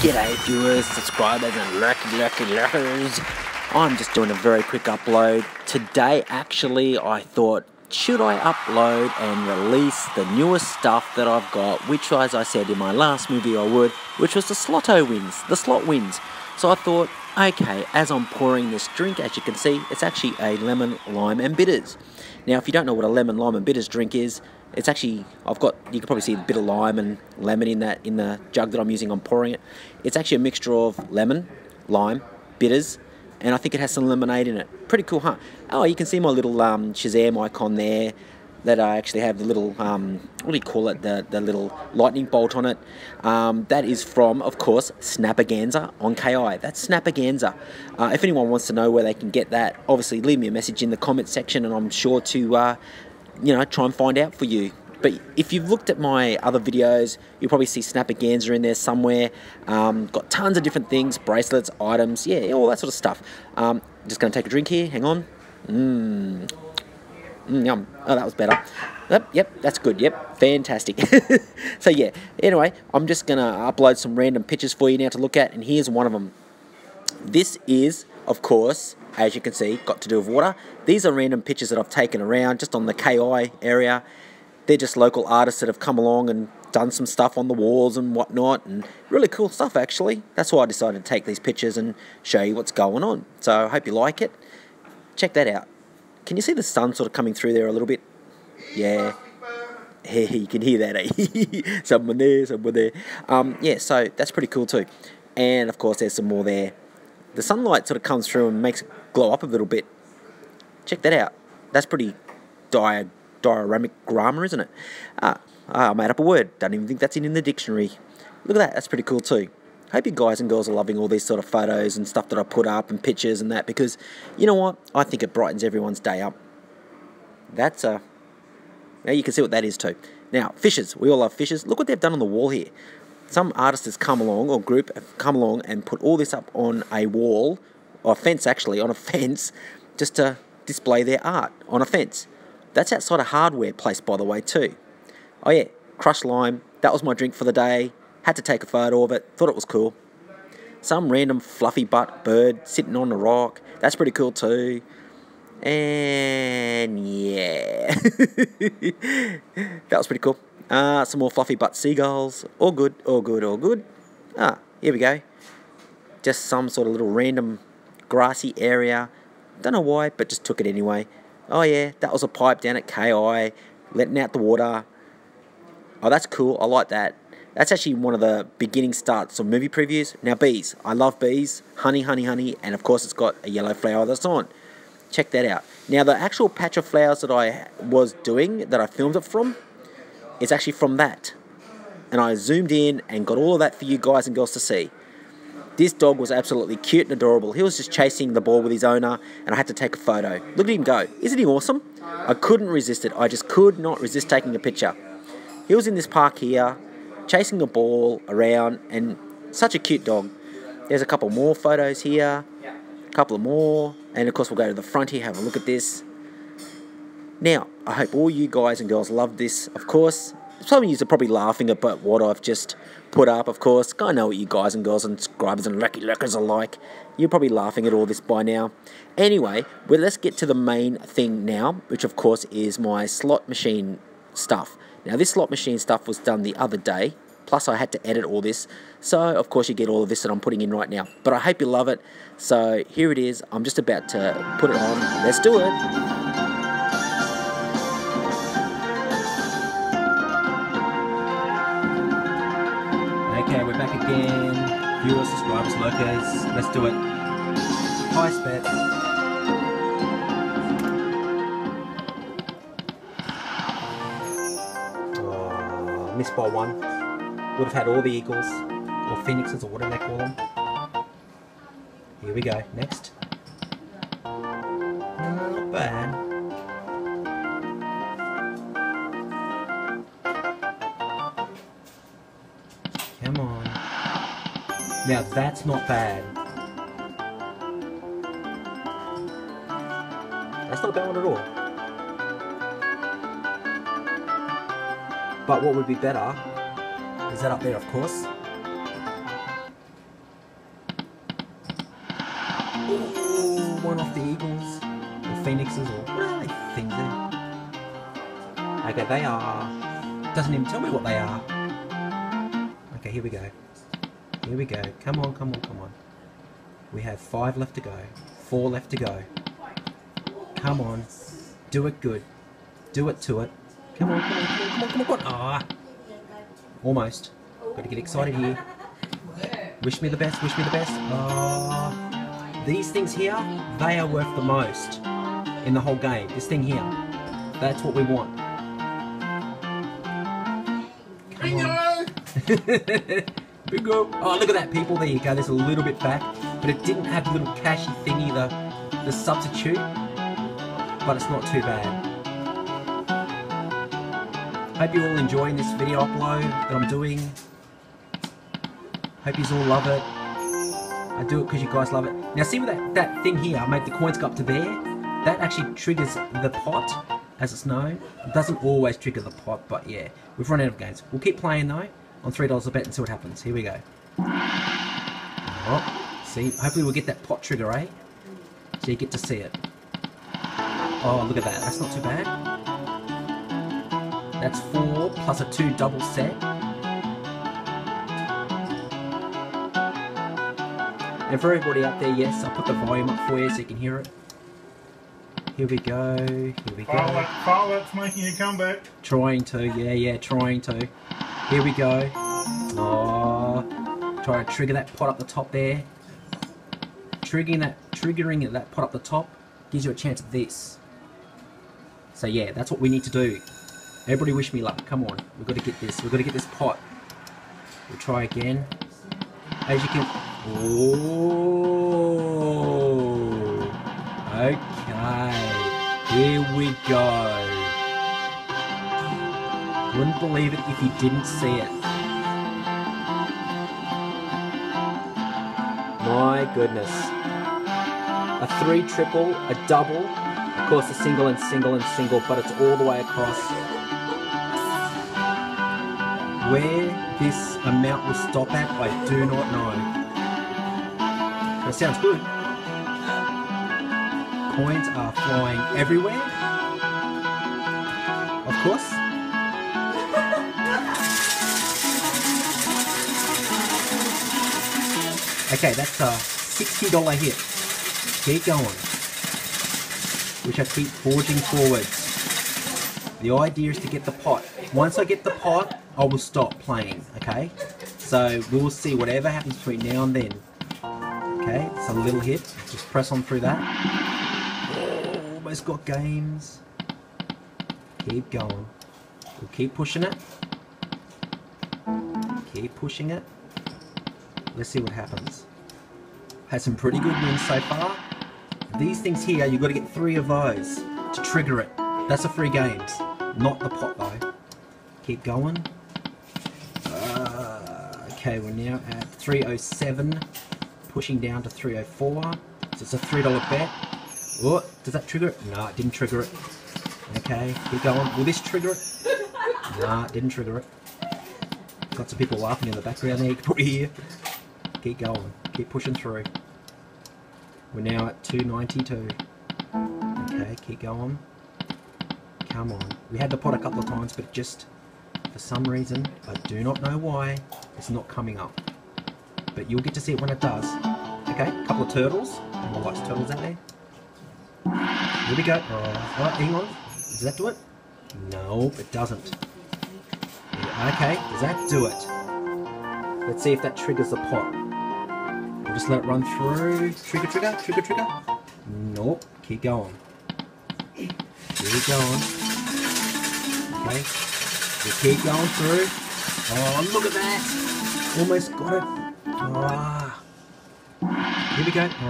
G'day viewers, subscribers and lurkers. I'm just doing a very quick upload. Today actually I thought, should I upload and release the newest stuff that I've got, which as I said in my last movie I would, which was the Slotto wins, the slot wins. So I thought, okay, as I'm pouring this drink, as you can see, it's actually a lemon, lime and bitters. Now if you don't know what a lemon, lime and bitters drink is, it's actually, you can probably see a bit of lime and lemon in the jug that I'm using, I'm pouring it. It's actually a mixture of lemon, lime, bitters, and I think it has some lemonade in it. Pretty cool, huh? Oh, you can see my little Shazam icon there, that I actually have the little, what do you call it, the little lightning bolt on it. That is from, of course, Snappaganza on KI. That's Snappaganza. If anyone wants to know where they can get that, obviously leave me a message in the comments section and I'm sure to, you know, try and find out for you. But if you've looked at my other videos, you'll probably see Snappaganza in there somewhere. Got tons of different things, bracelets, items, yeah, all that sort of stuff. Just going to take a drink here, hang on. Yum. Oh, that was better. Yep, that's good. Yep, fantastic. So yeah, anyway, I'm just going to upload some random pictures for you now to look at, and here's one of them. This is, of course, as you can see, got to do with water. These are random pictures that I've taken around, just on the KI area. They're just local artists that have come along and done some stuff on the walls and whatnot, and really cool stuff, actually. That's why I decided to take these pictures and show you what's going on. So I hope you like it. Check that out. Can you see the sun sort of coming through there a little bit? Yeah. Hey, you can hear that, eh? Someone there, someone there. Yeah, so that's pretty cool too. And of course, there's some more there. The sunlight sort of comes through and makes it glow up a little bit. Check that out. That's pretty dioramic drama, isn't it? I made up a word. Don't even think that's in the dictionary. Look at that. That's pretty cool too. Hope you guys and girls are loving all these sort of photos and stuff that I put up and pictures and that, because, you know what, I think it brightens everyone's day up. That's a... Now you can see what that is too. Now, fishes. We all love fishes. Look what they've done on the wall here. Some artist has come along, or group have come along and put all this up on a wall, or a fence actually, on a fence, just to display their art on a fence. That's outside a hardware place, by the way, too. Oh yeah, crushed lime. That was my drink for the day. Had to take a photo of it, thought it was cool. Some random fluffy butt bird sitting on a rock. That's pretty cool too. And yeah. That was pretty cool. Some more fluffy butt seagulls. All good, all good, all good. Ah, here we go. Just some sort of little random grassy area. Don't know why, but just took it anyway. Oh yeah, that was a pipe down at KI, letting out the water. Oh, that's cool. I like that. That's actually one of the beginning starts of movie previews. Now bees, I love bees, honey, honey, honey, and of course it's got a yellow flower that's on. Check that out. Now the actual patch of flowers that I was doing, that I filmed it from, is actually from that. And I zoomed in and got all of that for you guys and girls to see. This dog was absolutely cute and adorable. He was just chasing the ball with his owner, and I had to take a photo. Look at him go. Isn't he awesome? I couldn't resist it. I just could not resist taking a picture. He was in this park here, chasing the ball around, and such a cute dog. There's a couple more photos here, a couple more, and of course we'll go to the front here, have a look at this. Now, I hope all you guys and girls love this, of course. Some of you are probably laughing about what I've just put up, of course. I know what you guys and girls and subscribers and lucky lurkers are like. You're probably laughing at all this by now. Anyway, well, let's get to the main thing now, which of course is my slot machine stuff. Now this slot machine stuff was done the other day, plus I had to edit all this, so of course you get all of this that I'm putting in right now, but I hope you love it. So here it is, I'm just about to put it on, let's do it. Okay, we're back again, viewers, subscribers, lurkers, let's do it. Hi Spets. Missed by one. Would have had all the eagles, or phoenixes, or whatever they call them. Here we go, next. Not bad. Come on. Now that's not bad. That's not a bad one at all. But what would be better is that up there, of course. one off the Eagles or Phoenixes or what are they things there? Okay, they are... Doesn't even tell me what they are. Okay, here we go. Here we go. Come on, come on, come on. We have 5 left to go. 4 left to go. Come on. Do it good. Do it to it. Come on, come on, come on, come on, come on. Ah! Almost. Got to get excited here. Wish me the best, wish me the best. Oh, these things here, they are worth the most in the whole game. This thing here, that's what we want. Bingo! Bingo! Oh, look at that, people. There you go. There's a little bit back, but it didn't have the little cashy thingy, the substitute. But it's not too bad. Hope you're all enjoying this video upload that I'm doing. Hope you all love it. I do it because you guys love it. Now see with that thing here, I made the coins go up to there. That actually triggers the pot, as it's known. It doesn't always trigger the pot, but yeah. We've run out of games. We'll keep playing though, on $3 a bet and see what happens. Here we go. Oh, see, hopefully we'll get that pot trigger, eh? So you get to see it. Oh, look at that. That's not too bad. That's 4 plus a 2 double set. And for everybody out there, yes, I'll put the volume up for you so you can hear it. Here we go, here we go. Pilot's making a comeback. Trying to, yeah, yeah, trying to. Here we go. Oh, try to trigger that pot up the top there. Triggering that pot up the top gives you a chance of this. So yeah, that's what we need to do. Everybody wish me luck, come on. We've got to get this, we've got to get this pot. We'll try again. As you can... Oh, okay, here we go. Wouldn't believe it if you didn't see it. My goodness. A 3 triple, a double, of course a single and single and single, but it's all the way across. Where this amount will stop at, I do not know. That sounds good. Coins are flying everywhere. Of course. Okay, that's a $60 hit. Keep going. We shall keep forging forwards. The idea is to get the pot. Once I get the pot, I will stop playing, okay? So we will see whatever happens between now and then. Okay, it's a little hit. Just press on through that. Oh, almost got games. Keep going. We'll keep pushing it. Keep pushing it. Let's see what happens. Had some pretty good wins so far. These things here, you've got to get 3 of those to trigger it. That's a free games. Not the pot though. Keep going. Okay, we're now at 307. Pushing down to 304, so it's a $3 bet. Oh, does that trigger it? No, it didn't trigger it. Okay, keep going. Will this trigger it? No, it didn't trigger it. Got some people laughing in the background there, you can probably hear. Keep going, keep pushing through. We're now at 292. Okay, keep going. Come on. We had the pot a couple of times, but just for some reason, I do not know why, it's not coming up. But you'll get to see it when it does. Okay, a couple of turtles. Everyone likes turtles out there. Here we go. Alright, hang on. Does that do it? No, it doesn't. Okay, does that do it? Let's see if that triggers the pot. We'll just let it run through. Trigger, trigger, trigger, trigger. Nope, keep going. Keep going. Okay, we keep going through. Oh, look at that. Almost got it. Ah, here we go. Ah,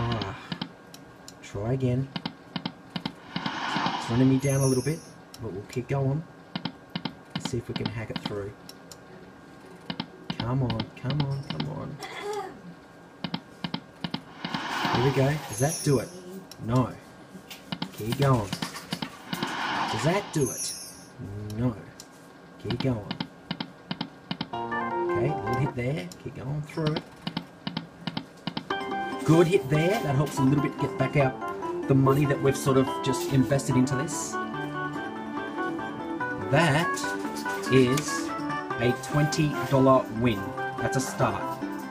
try again. It's running me down a little bit, but we'll keep going. Let's see if we can hack it through. Come on, come on, come on. Here we go. Does that do it? No. Keep going. Does that do it? No. Keep going. Okay, a little hit there. Keep going through it. Good hit there. That helps a little bit get back out the money that we've sort of just invested into this. That is a $20 win. That's a start.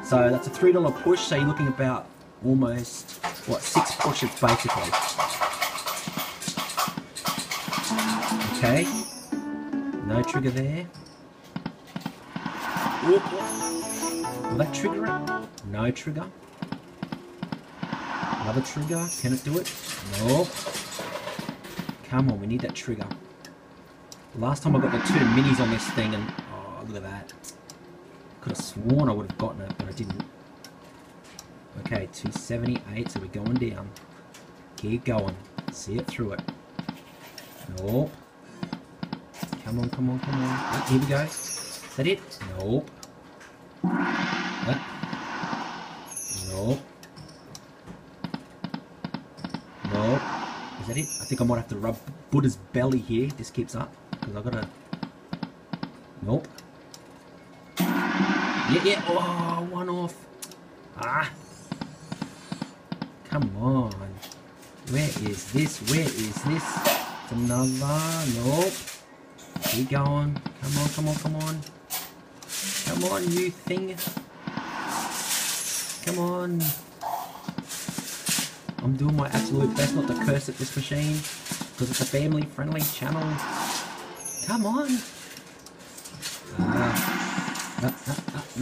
So that's a $3 push, so you're looking about almost, what, 6 pushes basically. Okay, no trigger there. Will that trigger it? No trigger. Another trigger, can it do it? Nope. Come on, we need that trigger. Last time I got the 2 minis on this thing and, oh, look at that. Could have sworn I would have gotten it, but I didn't. Okay, 278, so we're going down. Keep going. See it through it. Nope. Come on, come on, come on. Oh, here we go. Is that it? Nope. Nope. Nope. Is that it? I think I might have to rub Buddha's belly here. This keeps up. Because I've got to... Nope. Yeah, yeah, oh, one off. Ah. Come on. Where is this? Where is this? It's another. Nope. Keep going. Come on, come on, come on. Come on, you thing. Come on. I'm doing my absolute best not to curse at this machine. Because it's a family-friendly channel. Come on. No, no, no,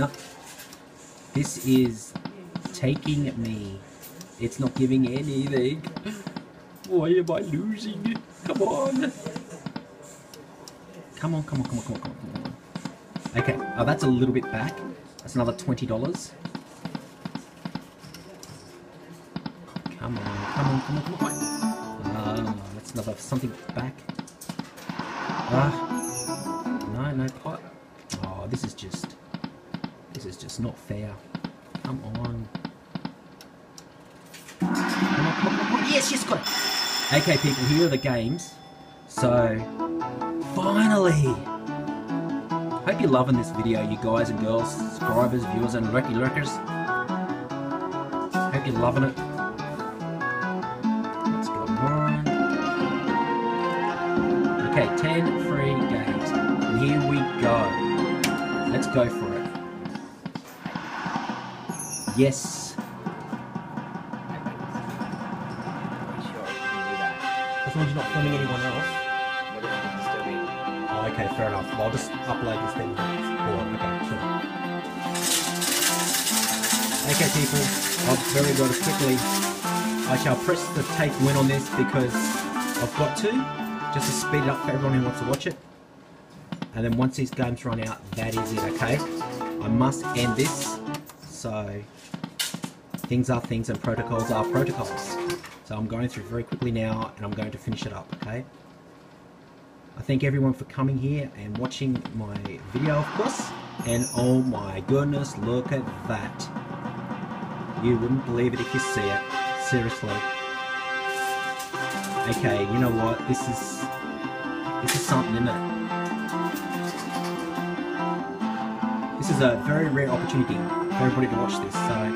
no. This is taking me. It's not giving anything. Why am I losing? Come on. Come on, come on, come on, come on, come on, come on. Okay, oh, that's a little bit back. That's another $20. Come on, come on, come on, come on. Ah, that's another something back. Ah, no, no pot. Oh, this is just not fair. Come on. Come on, come on, come on. Yes, yes, got it. Okay, people, here are the games. So, finally. Hope you're loving this video, you guys and girls, subscribers, viewers, and lurky lurkers. Hope you're loving it. Let's go on. Okay, 10 free games. Here we go. Let's go for it. Yes. As long as you're not filming anyone else. Oh, okay, fair enough. Well, I'll just upload this thing. Oh, okay, sure. Okay, people. I've very got it quickly. I shall press the take win on this because I've got to. Just to speed it up for everyone who wants to watch it. And then once these games run out, that is it, okay? I must end this. So, things are things and protocols are protocols. So I'm going through very quickly now and I'm going to finish it up, okay? I thank everyone for coming here and watching my video, of course. And oh my goodness, look at that. You wouldn't believe it if you see it. Seriously. Okay, you know what? This is something, isn't it? This is a very rare opportunity for everybody to watch this, so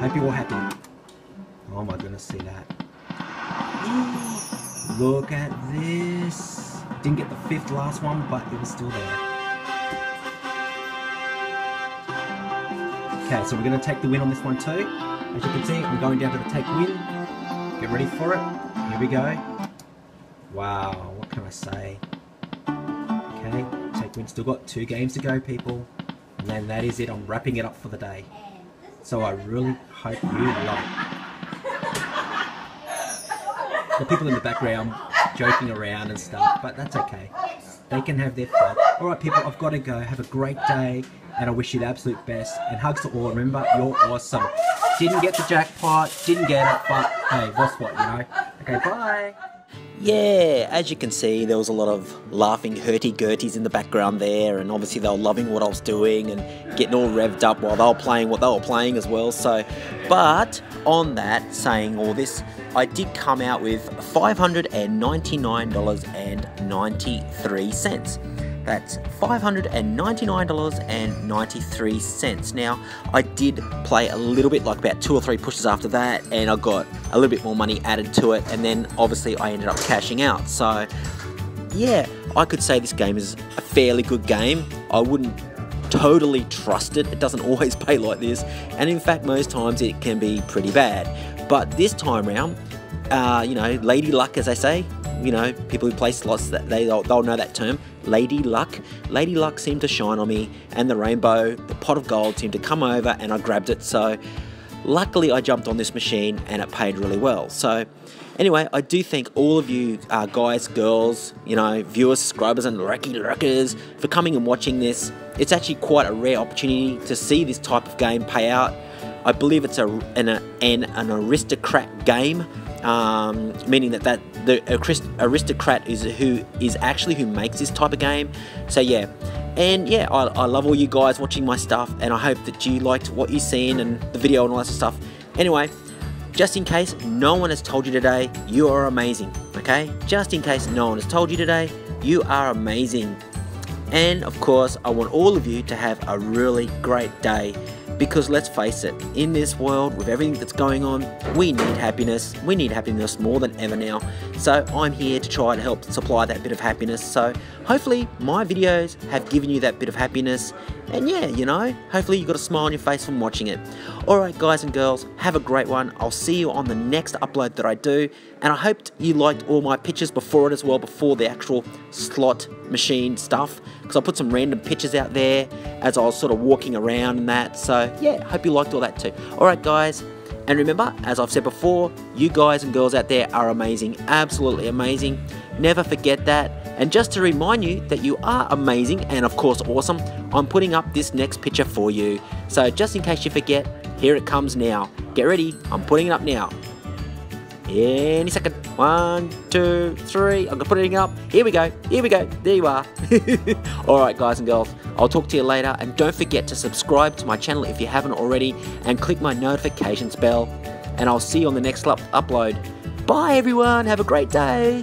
hope you're all happy. Oh my goodness, see that. Look at this. Didn't get the 5th last one, but it was still there. Okay, so we're going to take the win on this one too. As you can see, I'm going down to the take win. Get ready for it. Here we go. Wow, what can I say? Okay. We've still got 2 games to go, people, and then that is it. I'm wrapping it up for the day, so I really hope you love it. The people in the background joking around and stuff, but that's okay. They can have their fun. Alright people, I've got to go. Have a great day, and I wish you the absolute best, and hugs to all. Remember, you're awesome. Didn't get the jackpot, didn't get it, but hey, what's what, you know. Okay, bye. Yeah, as you can see, there was a lot of laughing hurty-gurties in the background there, and obviously they were loving what I was doing and getting all revved up while they were playing what they were playing as well. So, but on that, saying all this, I did come out with $599.93. That's $599.93. Now, I did play a little bit, like about 2 or 3 pushes after that, and I got a little bit more money added to it, and then obviously I ended up cashing out. So yeah, I could say this game is a fairly good game. I wouldn't totally trust it. It doesn't always pay like this, and in fact most times it can be pretty bad. But this time round, you know, lady luck, as they say. You know, people who play slots, they'll know that term, lady luck. Lady luck seemed to shine on me, and the rainbow, the pot of gold, seemed to come over, and I grabbed it. So luckily I jumped on this machine and it paid really well. So anyway, I do thank all of you guys, girls, you know, viewers, subscribers and lucky lurkers for coming and watching this. It's actually quite a rare opportunity to see this type of game pay out. I believe it's an aristocrat game, meaning that the aristocrat is who makes this type of game. So yeah, and yeah, I love all you guys watching my stuff, and I hope that you liked what you've seen and the video and all that stuff. Anyway, just in case no one has told you today, you are amazing. Okay, just in case no one has told you today, you are amazing. And of course, I want all of you to have a really great day. Because let's face it, in this world, with everything that's going on, we need happiness. We need happiness more than ever now. So I'm here to try to help supply that bit of happiness. So hopefully my videos have given you that bit of happiness. And yeah, you know, hopefully you got a smile on your face from watching it. Alright guys and girls, have a great one. I'll see you on the next upload that I do. And I hope you liked all my pictures before it as well, before the actual slot machine stuff. Because I put some random pictures out there as I was sort of walking around and that. So yeah, hope you liked all that too. Alright guys, and remember, as I've said before, you guys and girls out there are amazing. Absolutely amazing. Never forget that. And just to remind you that you are amazing and of course awesome, I'm putting up this next picture for you. So just in case you forget, here it comes now. Get ready, I'm putting it up now. Any second. 1, 2, 3. I'm putting it up. Here we go. Here we go. There you are. Alright guys and girls, I'll talk to you later, and don't forget to subscribe to my channel if you haven't already, and click my notifications bell, and I'll see you on the next upload. Bye everyone. Have a great day.